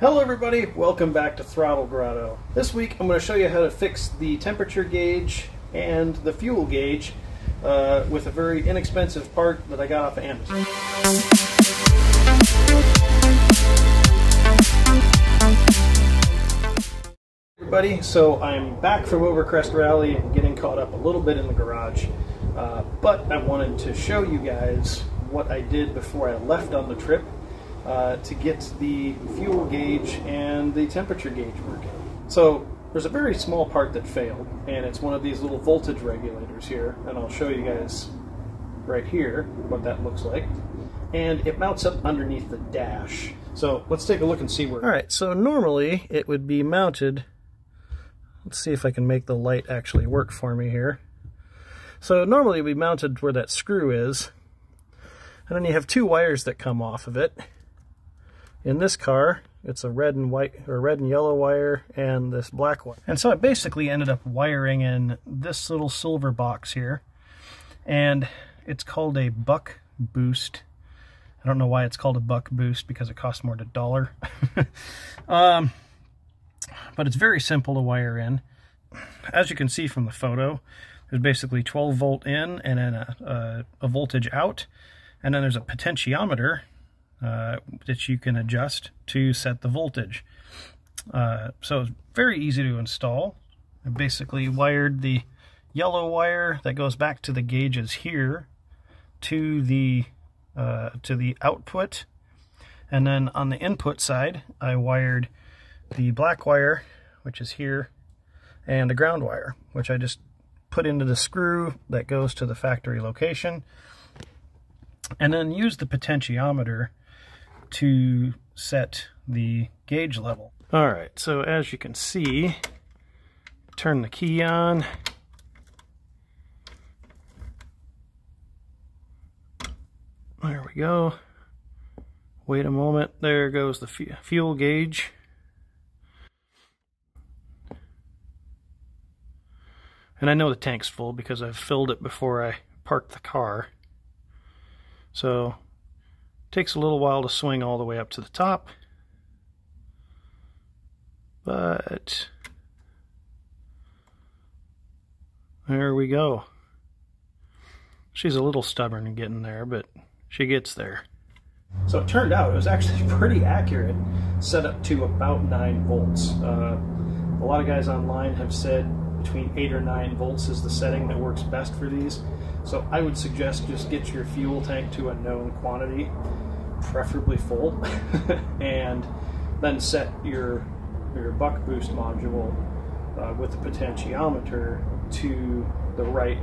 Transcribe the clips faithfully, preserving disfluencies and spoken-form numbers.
Hello everybody, welcome back to Throttle Grotto. This week I'm going to show you how to fix the temperature gauge and the fuel gauge uh, with a very inexpensive part that I got off of Amazon. Everybody, so I'm back from Overcrest Rally and getting caught up a little bit in the garage, uh, but I wanted to show you guys what I did before I left on the trip. Uh, to get the fuel gauge and the temperature gauge working. So there's a very small part that failed, and it's one of these little voltage regulators here, and I'll show you guys right here what that looks like. And it mounts up underneath the dash. So let's take a look and see where. All right, so normally it would be mounted. Let's see if I can make the light actually work for me here. So normally it would be mounted where that screw is, and then you have two wires that come off of it. In this car, it's a red and white, or red and yellow wire, and this black one. And so I basically ended up wiring in this little silver box here, and it's called a buck boost. I don't know why it's called a buck boost, because it costs more than a dollar. um, but it's very simple to wire in. As you can see from the photo, there's basically twelve volt in, and then a, a, a voltage out, and then there's a potentiometer Uh, that you can adjust to set the voltage. Uh, so it's very easy to install. I basically wired the yellow wire that goes back to the gauges here to the uh, to the output, and then on the input side I wired the black wire, which is here, and the ground wire, which I just put into the screw that goes to the factory location, and then use the potentiometer to set the gauge level. All right, so as you can see, turn the key on. There we go. Wait a moment, there goes the fu fuel gauge. And I know the tank's full because I've filled it before I parked the car. So takes a little while to swing all the way up to the top, but there we go. She's a little stubborn in getting there, but she gets there. So it turned out it was actually pretty accurate, set up to about nine volts. Uh, a lot of guys online have said between eight or nine volts is the setting that works best for these. So I would suggest just get your fuel tank to a known quantity, preferably full, and then set your your buck boost module uh, with the potentiometer to the right,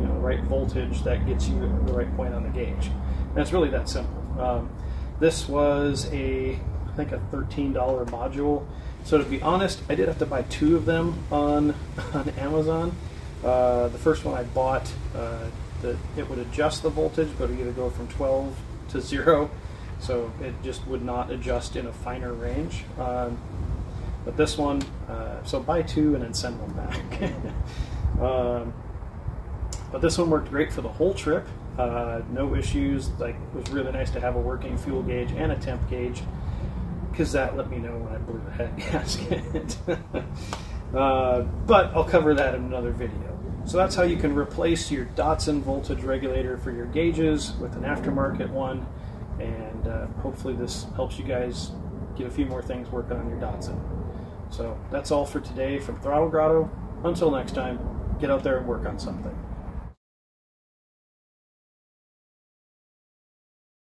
you know, right voltage that gets you at the right point on the gauge. And it's really that simple. Um, this was a, I think, a thirteen dollar module. So to be honest, I did have to buy two of them on on Amazon. Uh, the first one I bought, uh, the, it would adjust the voltage, but it would either go from twelve to zero, so it just would not adjust in a finer range. Um, but this one, uh, so buy two and then send one back. um, but this one worked great for the whole trip, uh, no issues. Like, it was really nice to have a working fuel gauge and a temp gauge, because that let me know when I blew the head gasket. Uh, but I'll cover that in another video. So that's how you can replace your Datsun voltage regulator for your gauges with an aftermarket one, and uh, hopefully this helps you guys get a few more things working on your Datsun. So that's all for today from Throttle Grotto. Until next time, get out there and work on something.